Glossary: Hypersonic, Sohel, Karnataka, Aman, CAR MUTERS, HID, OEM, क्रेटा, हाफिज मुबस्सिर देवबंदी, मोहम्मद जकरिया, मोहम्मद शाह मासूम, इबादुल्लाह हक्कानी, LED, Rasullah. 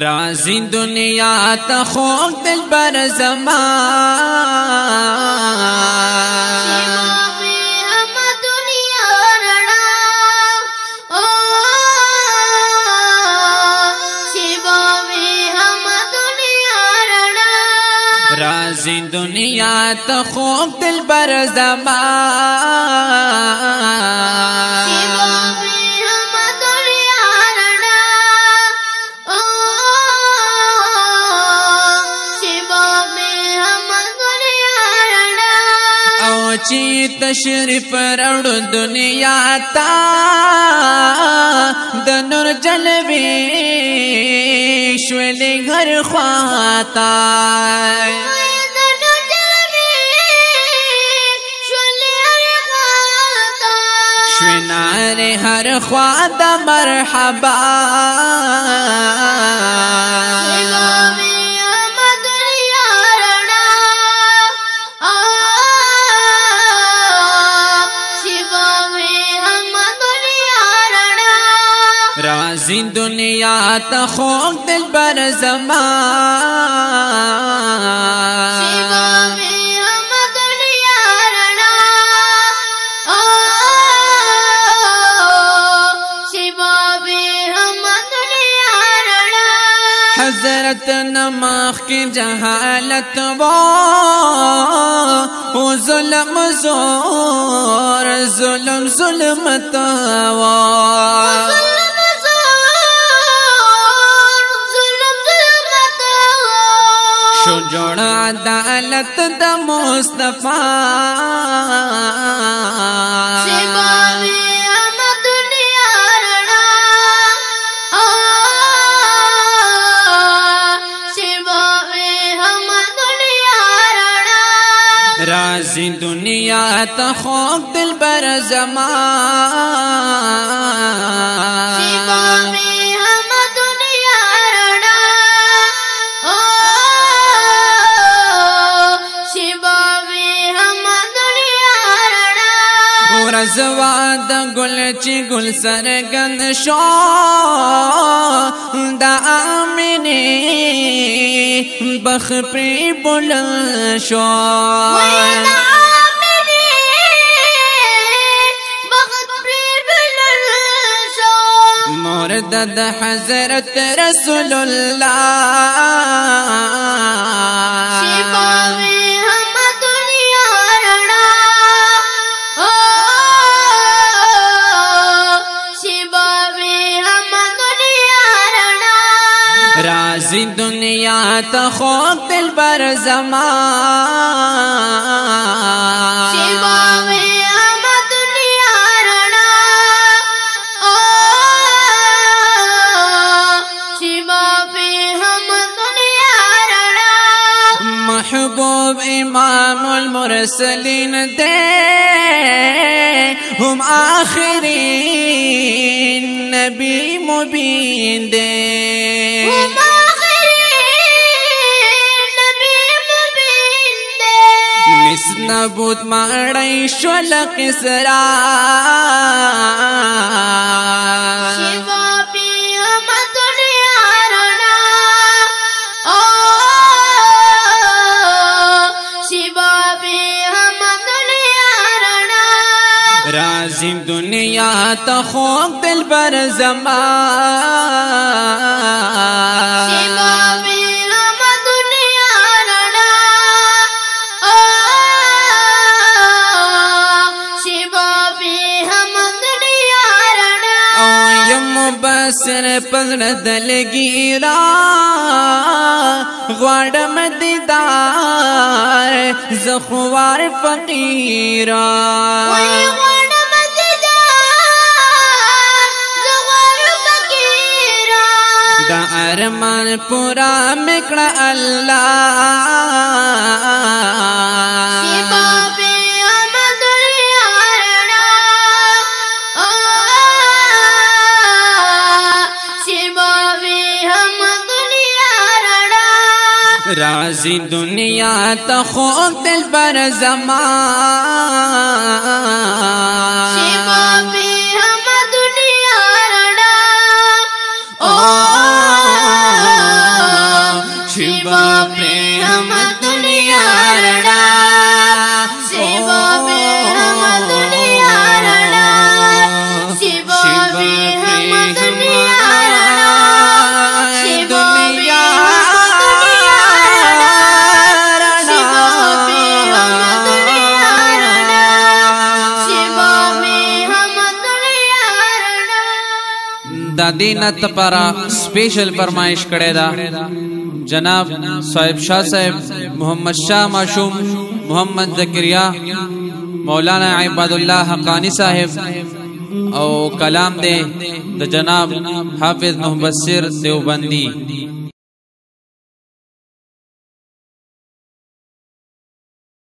राजी दुनिया तोक दिल पर जमा दुनिया रणा ओ शिवो में हम दुनिया रणा राजी दुनिया तोक दिल पर जमा ची तशरीफ रौड़ दुनिया ता दनुर जलवे शोले घर ख्वाता श्वेनारे हर ख्वादा मरहबा राजी दुनिया तोक दिल पर जमा हजरत नमाख की जहालत वो जुल्म जोर जुल्म जुल्मत वो जोड़ा अदालत द मुस्तफा राजी दुनिया तोक दिल पर जमा रजवाद गुल ची गुल सरगन शो दामिनी बख पे बुलंद शो मुर्दद हजरत रसूलुल्लाह राजी दुनिया तोक दिल पर जमा शिवा में हम दुनिया रणा ओ शिवा में हम दुनिया रणा महबूब इमामुल मुरसलीन दे हम आखिरीन नबी मुबीन दे नबूत माड़ई शोल किसरा शिवा पे हम दुनिया रणा ओ शिवा पे हम दुनिया रणा राजी दुनिया तोक दिल पर जमा सिर पगड़ दल गिरा ग्वाड़ मददार जखवार फकीरा अरमान पूरा मिकड़ा अल्लाह राजी दुनिया तोक दिल पर जमा शिवा में हम दुनिया रणा ओ सेवा पे हम दुनिया लड़ा, सेवा पे हम दुनिया लड़ा, सेवा पे हम दुनिया लड़ा, सेवा पे हम दुनिया लड़ा, सेवा में हम दुनिया लड़ा। दादी नत पारा स्पेशल फरमाइश करेदा जनाब साहिब शाह साहब मोहम्मद शाह मासूम मोहम्मद जकरिया मौलाना इबादुल्लाह हक्कानी साहब और कलाम दे द जनाब हाफिज मुबस्सिर देवबंदी।